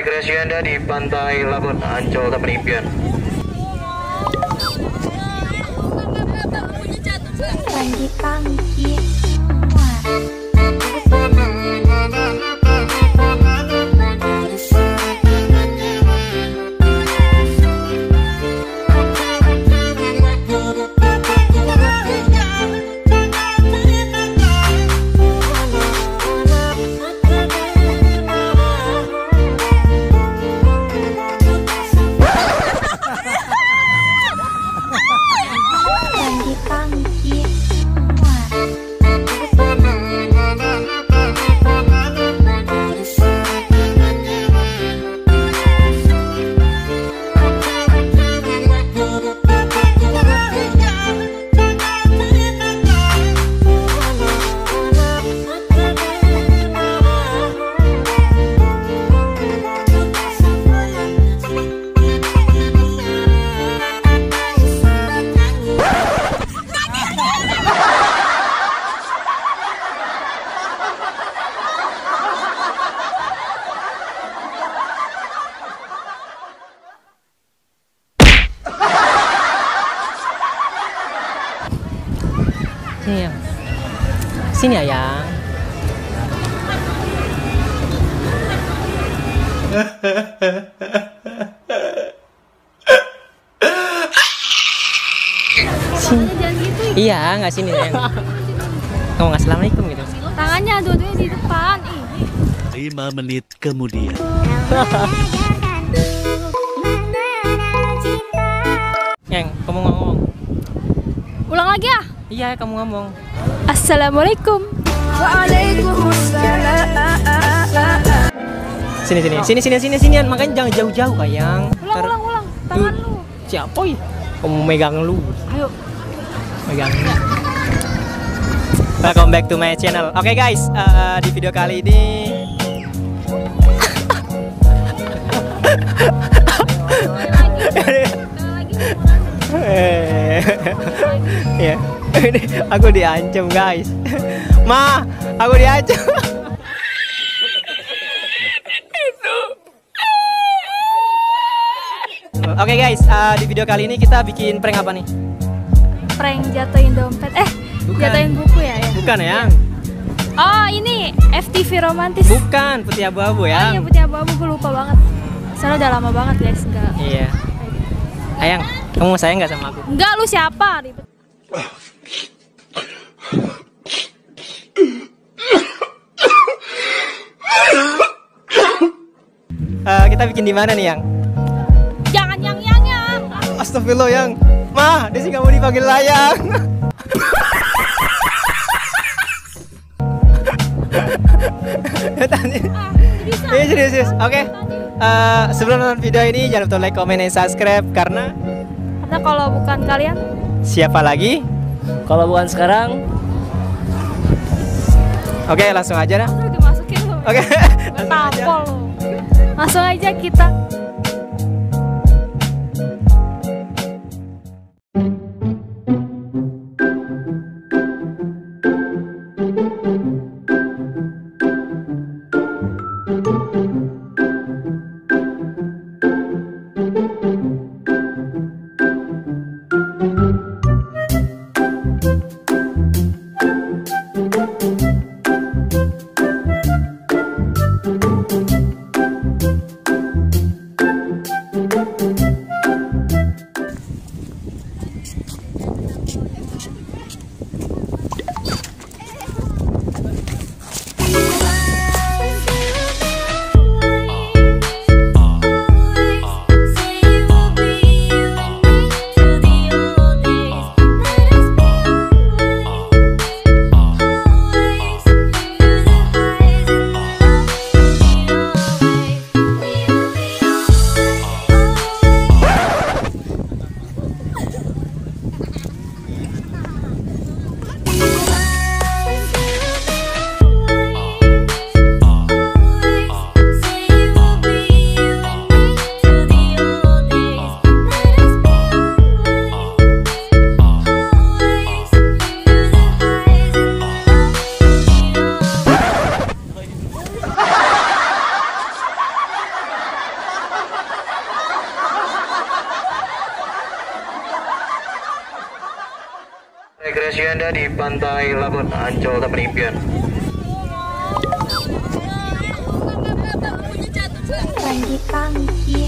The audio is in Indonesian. rekreasi Anda di Pantai Lamun, Ancol, Taman Impian. Sini ayang. Sini. Iya, nggak sini ayang. Kamu nggak assalamualaikum gitu. Tangannya dua-duanya di depan. 5 menit kemudian. Yang, kamu ngomong. Ulang lagi ya? Iya, kamu ngomong. Assalamualaikum. Waalaikumsalam. Sini. Makanya jangan jauh-jauh, ayang. Ulang. Tangan lu. Siapa ya? Kamu megang lu. Ayo. Megang. Welcome back to my channel. Oke guys, di video kali ini ya. Aku diancam guys. Ma, aku diancam. Oke guys, di video kali ini kita bikin prank apa nih? Prank jatuhin dompet. Bukan. Jatuhin buku ya? Bukan ya? Oh ini FTV romantis. Bukan, Putih Abu-Abu ya? Oh, iya Putih Abu-Abu, gue lupa banget. Soalnya udah lama banget guys, enggak. Iya. Ayang, kamu sayang nggak sama aku? Enggak, lu siapa? Ribet. Kita bikin di mana nih yang? Jangan yang. Astagfirullah yang. Ma, Desi nggak mau dipanggil layang. Iya serius. Oke. Sebelum nonton video ini jangan lupa like, comment, dan subscribe karena kalau bukan kalian siapa lagi? Kalau bukan sekarang. Oke, langsung aja dah. Oke. Langsung aja kita. lokasi Anda di Pantai Lamun, Ancol, Taman Impian. Randy Pangki.